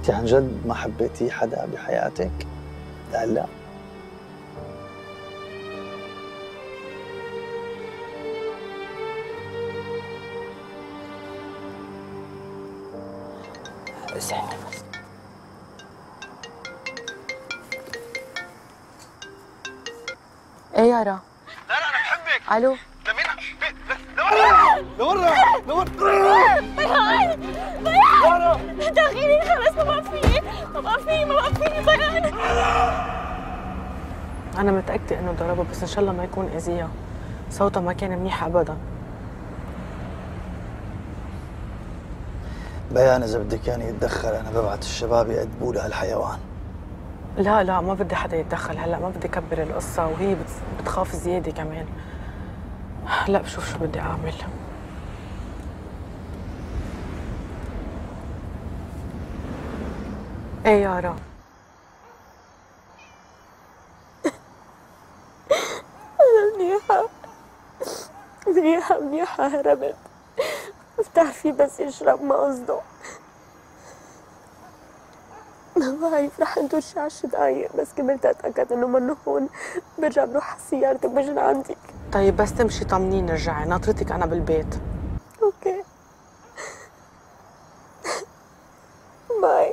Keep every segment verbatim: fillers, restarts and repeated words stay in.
انت عن جد ما حبيتي حدا بحياتك لهلا؟ اسحب نفس. ايه يارا؟ لا لا انا بحبك. الو لمين؟ لورا لورا لورا بيعاني بيعاني دغيني خلص ما بقى فيني ما بقى فيني ما بقى فيني بيعاني. أنا متأكدة إنه ضربها بس إن شاء الله ما يكون أذية، صوتها ما كان منيح أبدا. بيان إذا بدك ياني يتدخل أنا ببعت الشباب يأدبوا لها الحيوان. لا لا ما بدي حدا يتدخل هلا، ما بدي كبر القصة وهي بتخاف زيادة كمان. لا بشوف شو بدي أعمل. ايه يارا؟ انا منيحة منيحة منيحة هربت، بتعرفي بس يشرب ما قصده معي، رح انترشي عشر دقايق بس كملت اتاكد انه منه هون، برجع بروح على سيارتي وبجي لعندك. طيب بس تمشي طمنيني، رجعي ناطرتك انا بالبيت. اوكي باي.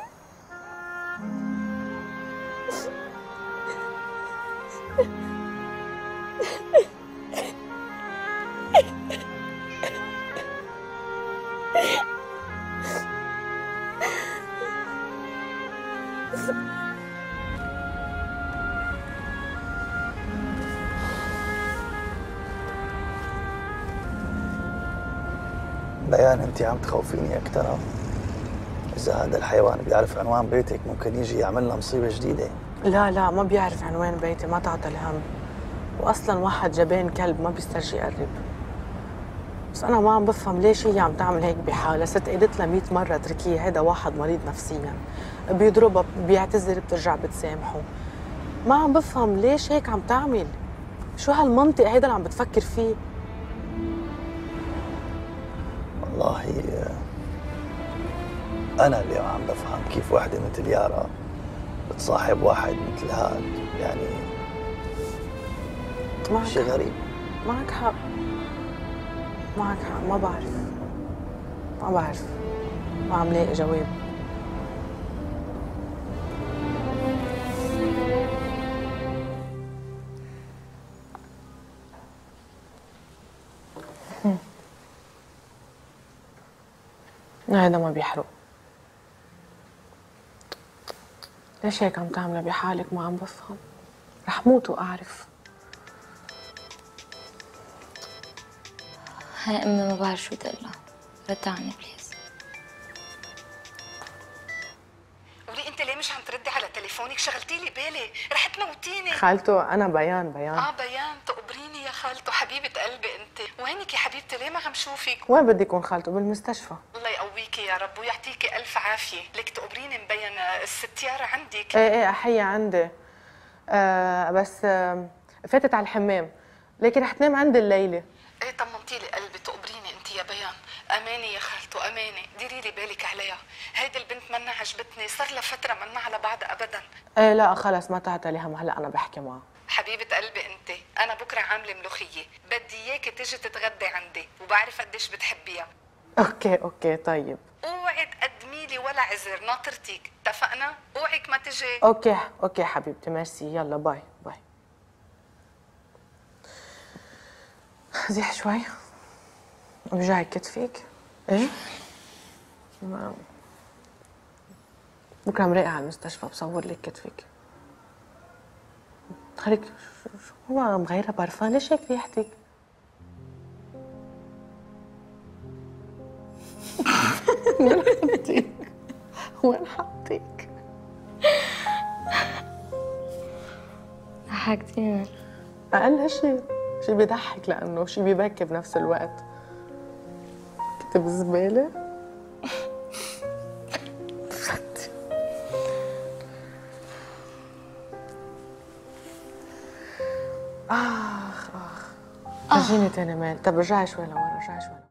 بيان انت عم تخوفيني اكثر، اذا هذا الحيوان بيعرف عنوان بيتك ممكن يجي يعمل لنا مصيبه جديده. لا لا ما بيعرف عنوان بيتي، ما تعطى الهم، واصلا واحد جبان كلب ما بيسترجي يقرب. بس انا ما عم بفهم ليش هي عم تعمل هيك بحالها، ست قالت لها مية مره اتركيه، هيدا واحد مريض نفسيا، بيضربها بيعتذر بترجع بتسامحه، ما عم بفهم ليش هيك عم تعمل، شو هالمنطق هيدا اللي عم بتفكر فيه؟ والله انا اللي ما عم بفهم كيف وحده مثل يارا بتصاحب واحد مثل هاد، يعني شيء غريب. معك حق معك حق، ما بعرف ما بعرف ما عم لاقي جواب. هيدا ما بيحرق، ليش هيك عم تعملي بحالك؟ ما عم بفهم، رح موت واعرف. هاي امي ما بعرف شو بدي اقول لها، ردي عني بليز. قولي انت ليه مش عم تردي على تليفونك؟ شغلتي لي بالي، رح تموتيني. خالتو انا بيان بيان. اه بيان، تقبريني يا خالتو حبيبه قلبي انت، وينك يا حبيبتي؟ ليه ما عم شوفك؟ وين بدي يكون خالتو؟ بالمستشفى. الله يقويكي يا رب ويعطيكي الف عافيه، لك تقبريني مبين الست يارا عندك؟ ايه ايه احيه عندي، آه بس آه فاتت على الحمام، لكن رح تنام عندي الليله. ايه طمنتي لي قلبي، تقبريني انت يا بيان، اماني يا خالتو اماني، ديري لي بالك عليها، هيدي البنت منا عجبتني، صار لها فتره منا على بعض ابدا. ايه لا خلص ما تعطي لهم، هلا انا بحكي معها. حبيبه قلبي انت، انا بكره عامله ملوخيه، بدي اياكي تيجي تتغدي عندي، وبعرف قديش بتحبيها. اوكي اوكي طيب. اوعي تقدمي لي ولا عذر، ناطرتك، اتفقنا؟ اوعك ما تجي. اوكي اوكي حبيبتي ميرسي، يلا باي باي. زيح شوي، وجعي كتفك؟ ايه؟ ما بكره مراقعة على المستشفى بصور لك كتفك. خليك شو ما مغيرة برفان، ليش هيك ريحتك؟ وين حطيك؟ وين حطيك؟ ضحكتيني. أقل هالشي شي بيضحك لأنه شي بيبكي بنفس الوقت. كنت بالزبالة؟ آخ آخ، رجيني تاني مال، طب رجعي شوي لورا، رجعي شوي.